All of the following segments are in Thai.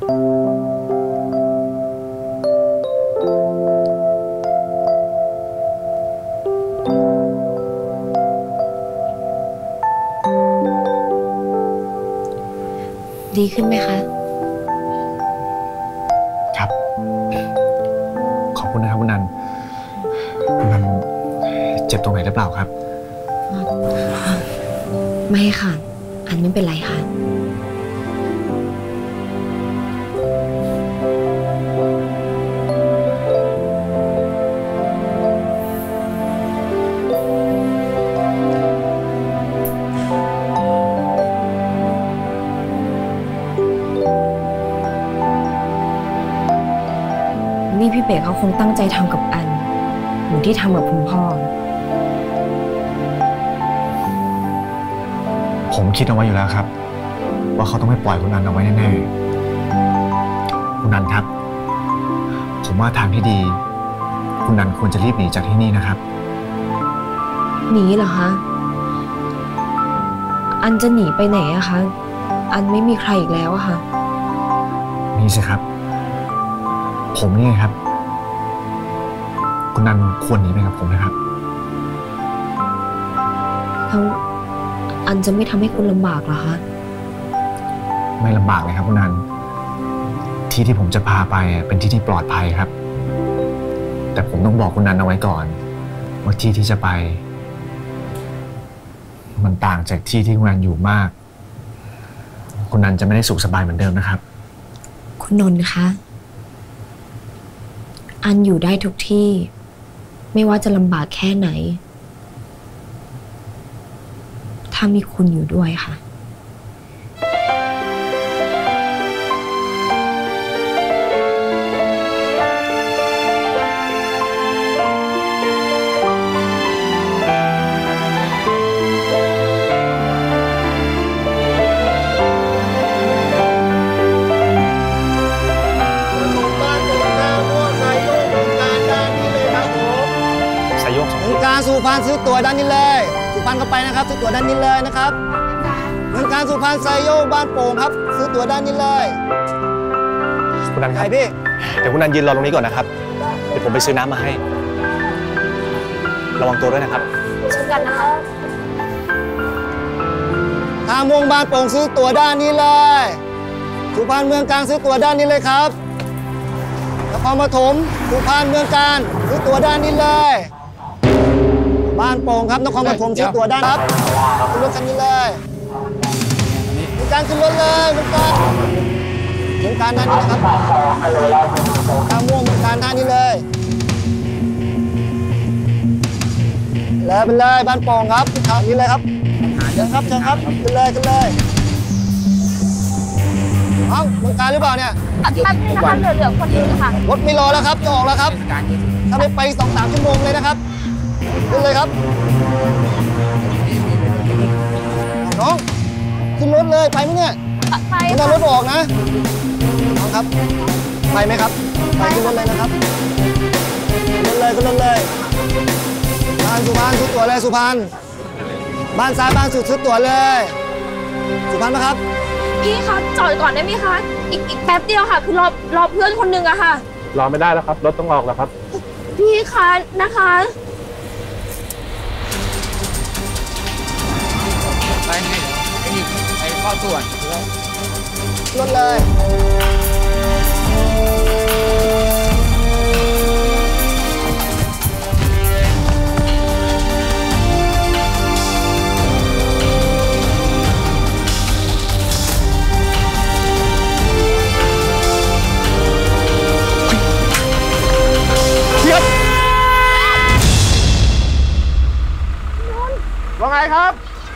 ดีขึ้นไหมคะครับขอบคุณนะครับคุณนันเจ็บตรงไหนหรือเปล่าครับไม่ค่ะอันไม่เป็นไรค่ะนี่พี่เป๋เขาคงตั้งใจทำกับอันเหมือนที่ทำกับคุณพ่อผมคิดเอาไว้อยู่แล้วครับว่าเขาต้องไม่ปล่อยคุณนันเอาไว้แน่ๆคุณนันครับผมว่าทางที่ดีคุณนันควรจะรีบหนีจากที่นี่นะครับหนีเหรอคะอันจะหนีไปไหนอะคะอันไม่มีใครอีกแล้วอะค่ะมีสิครับผมนี่ครับคุณนันควรหนีไปกับผมนะครับแล้วอันจะไม่ทำให้คุณลำบากเหรอคะไม่ลำบากเลยครับคุณนันที่ที่ผมจะพาไปเป็นที่ที่ปลอดภัยครับแต่ผมต้องบอกคุณนันเอาไว้ก่อนว่าที่ที่จะไปมันต่างจากที่ที่คุณนันอยู่มากคุณนันจะไม่ได้สุขสบายเหมือนเดิมนะครับคุณนนท์คะอันอยู่ได้ทุกที่ไม่ว่าจะลำบากแค่ไหนถ้ามีคุณอยู่ด้วยค่ะสุพรรณซื้อตั๋วด้านนี้เลยสุพรรณก็ไปนะครับซื้อตั๋วด้านนี้เลยนะครับเมืองการสุพรรณไซโยกบ้านโป่งครับซื้อตั๋วด้านนี้เลยคุณนันครับพี่เดี๋ยวคุณนันยืนรอตรงนี้ก่อนนะครับเดี๋ยวผมไปซื้อน้ำมาให้ระวังตัวด้วยนะครับเช่นกันนะครับทางวงบ้านโป่งซื้อตั๋วด้านนี้เลยสุพรรณเมืองการซื้อตั๋วด้านนี้เลยครับนครปฐมสุพรรณเมืองการซื้อตั๋วด้านนี้เลยบ้านโป่งครับนครปฐมชื่อตัวด้านครับขึ้นรถคันนี้เลยเป็นการขึ้นรถเลยเป็นการด้านนี้นะครับตามวงเป็นการด้านนี้เลยแล้วไปเลยบ้านโป่งครับนี่เลยครับเชิญครับเชิญครับขึ้นเลยขึ้นเลยเอ้าเป็นการหรือเปล่าเนี่ยท่านนี่นะคะเหลือคนนี้ค่ะรถไม่รอแล้วครับจะออกแล้วครับถ้าไม่ไป2-3 ชั่วโมงเลยนะครับขึ้นเลยครับน้องขึ้นรถเลยไปไหมเนี่ยไปถ้ารถออกนะน้องครับไปไหมครับไปขึ้นรถเลยนะครับขึ้นเลยขึ้นเลยบ้านสุพรรณซื้อตั๋วเลยสุพรรณบ้านซ้ายบ้านสุดซื้อตั๋วเลยสุพรรณนะครับพี่คะจอดก่อนได้ไหมคะอีกแป๊บเดียวค่ะคือรอเพื่อนคนหนึ่งอะค่ะรอไม่ได้แล้วครับรถต้องออกแล้วครับพี่คะนะคะไปไหนไปข้อส่วนรถเลยเจี๊ยบว่าไงครับ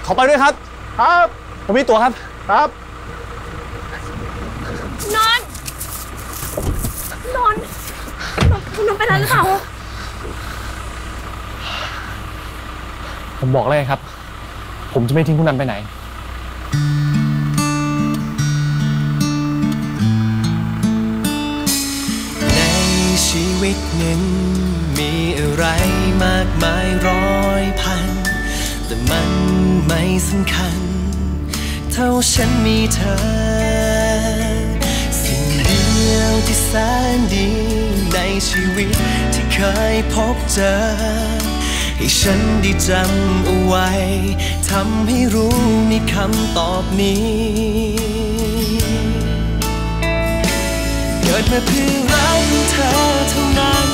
ขอไปด้วยครับครับผมมีตั๋วครับครับนอนเป็นอะไรหรือเปล่าผมบอกเลยครับผมจะไม่ทิ้งคุณนันไปไหนในชีวิตหนึ่งมีอะไรมากมาย100,000แต่มันไม่สำคัญเท่าฉันมีเธอสิ่ง ที่แสนดีในชีวิตที่เคยพบเจอให้ฉันได้จำเอาไว้ทำให้รู้ในคำตอบนี้เกิดมาเพื่อรักเธอเท่านั้น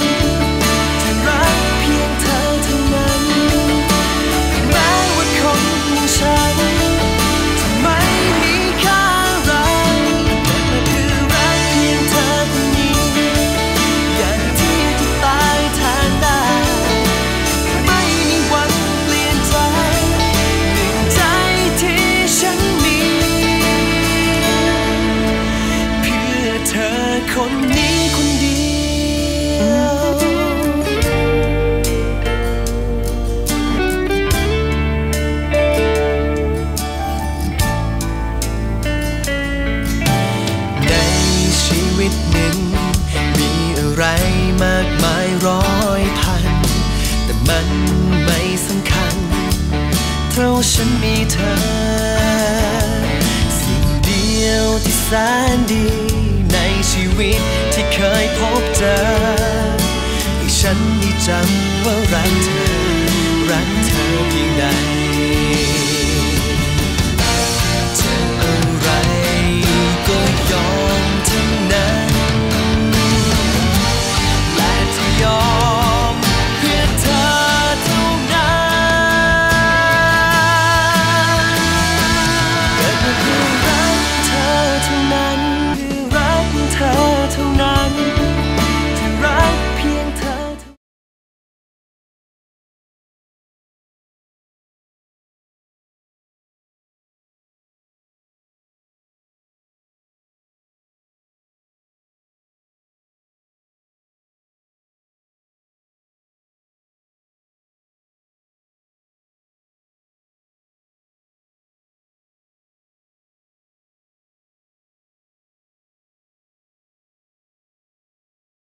แต่รักเพียงเธอเท่านั้นแม้ว่าคนอย่างฉันมากมายร้อยพันแต่มันไม่สำคัญเท่าฉันมีเธอสิ่งเดียวที่แสนดีในชีวิตที่เคยพบเจอให้ฉันได้จำว่ารักเธอรักเธอเพียงใด